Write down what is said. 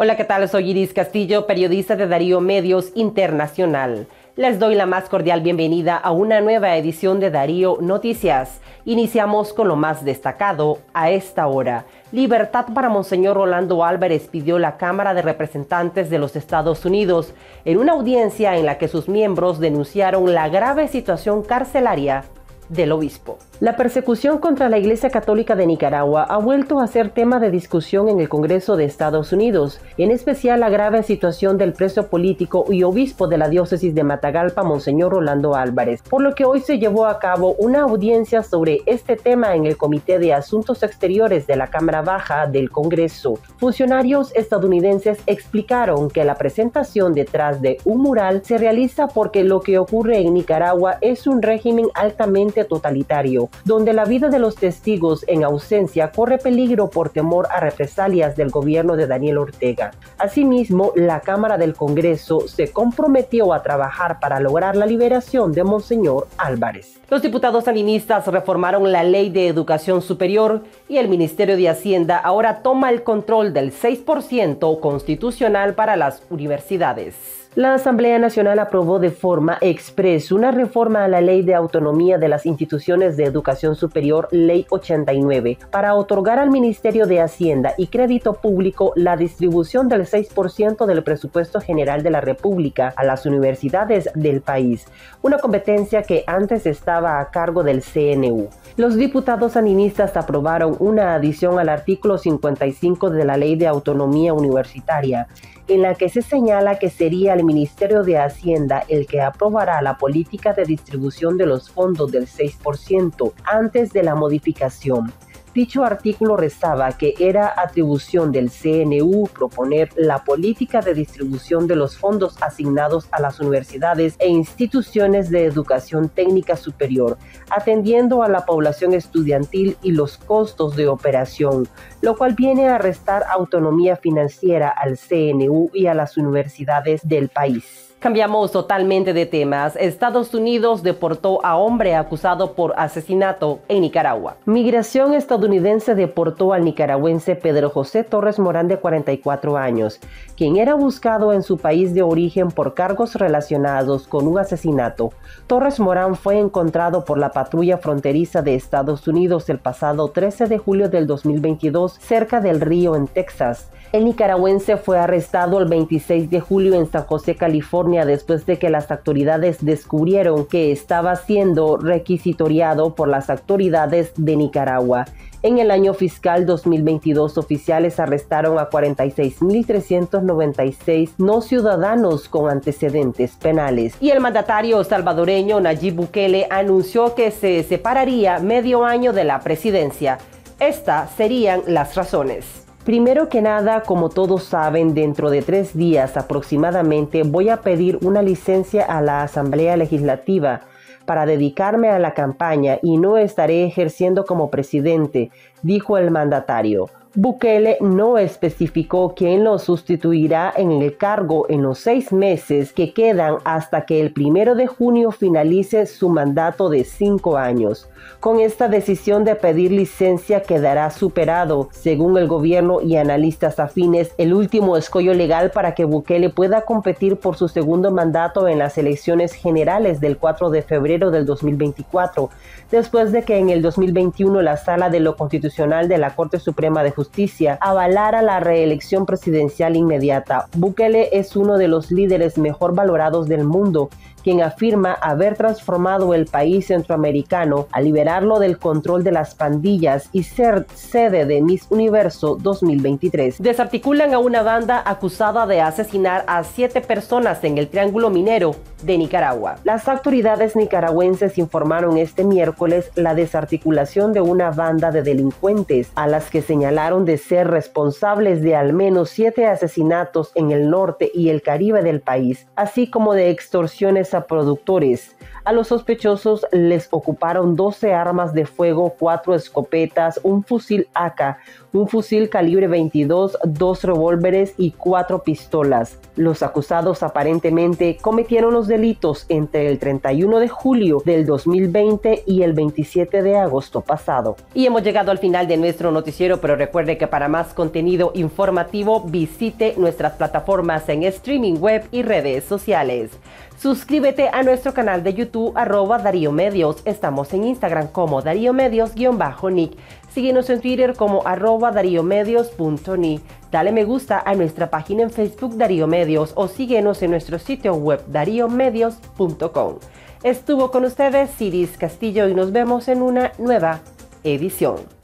Hola, ¿qué tal? Soy Iris Castillo, periodista de Darío Medios Internacional. Les doy la más cordial bienvenida a una nueva edición de Darío Noticias. Iniciamos con lo más destacado a esta hora. Libertad para Monseñor Rolando Álvarez pidió la Cámara de Representantes de los Estados Unidos en una audiencia en la que sus miembros denunciaron la grave situación carcelaria del obispo. La persecución contra la Iglesia Católica de Nicaragua ha vuelto a ser tema de discusión en el Congreso de Estados Unidos, en especial la grave situación del preso político y obispo de la diócesis de Matagalpa, Monseñor Rolando Álvarez, por lo que hoy se llevó a cabo una audiencia sobre este tema en el Comité de Asuntos Exteriores de la Cámara Baja del Congreso. Funcionarios estadounidenses explicaron que la presentación detrás de un mural se realiza porque lo que ocurre en Nicaragua es un régimen altamente totalitario, donde la vida de los testigos en ausencia corre peligro por temor a represalias del gobierno de Daniel Ortega. Asimismo, la Cámara del Congreso se comprometió a trabajar para lograr la liberación de Monseñor Álvarez. Los diputados sandinistas reformaron la Ley de Educación Superior y el Ministerio de Hacienda ahora toma el control del 6% constitucional para las universidades. La Asamblea Nacional aprobó de forma expresa una reforma a la Ley de Autonomía de las Instituciones de Educación Superior, Ley 89, para otorgar al Ministerio de Hacienda y Crédito Público la distribución del 6% del presupuesto general de la República a las universidades del país, una competencia que antes estaba a cargo del CNU. Los diputados sandinistas aprobaron una adición al artículo 55 de la Ley de Autonomía Universitaria, en la que se señala que sería el Ministerio de Hacienda el que aprobará la política de distribución de los fondos del 6% antes de la modificación. Dicho artículo rezaba que era atribución del CNU proponer la política de distribución de los fondos asignados a las universidades e instituciones de educación técnica superior, atendiendo a la población estudiantil y los costos de operación, lo cual viene a restar autonomía financiera al CNU y a las universidades del país. Cambiamos totalmente de temas. Estados Unidos deportó a hombre acusado por asesinato en Nicaragua. Migración estadounidense deportó al nicaragüense Pedro José Torres Morán, de 44 años, quien era buscado en su país de origen por cargos relacionados con un asesinato. Torres Morán fue encontrado por la patrulla fronteriza de Estados Unidos el pasado 13 de julio del 2022 cerca del río en Texas. El nicaragüense fue arrestado el 26 de julio en San José, California, después de que las autoridades descubrieron que estaba siendo requisitoriado por las autoridades de Nicaragua. En el año fiscal 2022, oficiales arrestaron a 46.396 no ciudadanos con antecedentes penales. Y el mandatario salvadoreño Nayib Bukele anunció que se separaría medio año de la presidencia. Estas serían las razones. Primero que nada, como todos saben, dentro de 3 días aproximadamente voy a pedir una licencia a la Asamblea Legislativa para dedicarme a la campaña y no estaré ejerciendo como presidente, dijo el mandatario. Bukele no especificó quién lo sustituirá en el cargo en los 6 meses que quedan hasta que el 1 de junio finalice su mandato de 5 años. Con esta decisión de pedir licencia quedará superado, según el gobierno y analistas afines, el último escollo legal para que Bukele pueda competir por su segundo mandato en las elecciones generales del 4 de febrero del 2024, después de que en el 2021 la Sala de lo Constitucional de la Corte Suprema de Justicia avalara la reelección presidencial inmediata. Bukele es uno de los líderes mejor valorados del mundo, quien afirma haber transformado el país centroamericano al liberarlo del control de las pandillas y ser sede de Miss Universo 2023. Desarticulan a una banda acusada de asesinar a 7 personas en el Triángulo Minero de Nicaragua. Las autoridades nicaragüenses informaron este miércoles la desarticulación de una banda de delincuentes a las que señalaron de ser responsables de al menos 7 asesinatos en el norte y el Caribe del país, así como de extorsiones a a productores. A los sospechosos les ocuparon 12 armas de fuego, 4 escopetas, un fusil AK, un fusil calibre 22, 2 revólveres y 4 pistolas. Los acusados aparentemente cometieron los delitos entre el 31 de julio del 2020 y el 27 de agosto pasado. Y hemos llegado al final de nuestro noticiero, pero recuerde que para más contenido informativo visite nuestras plataformas en streaming web y redes sociales. Suscríbete a nuestro canal de YouTube @DaríoMedios. Estamos en Instagram como DaríoMedios_Nick. Síguenos en Twitter como @DaríoMedios.Nick. Dale me gusta a nuestra página en Facebook Darío Medios o síguenos en nuestro sitio web DaríoMedios.com. Estuvo con ustedes Iris Castillo y nos vemos en una nueva edición.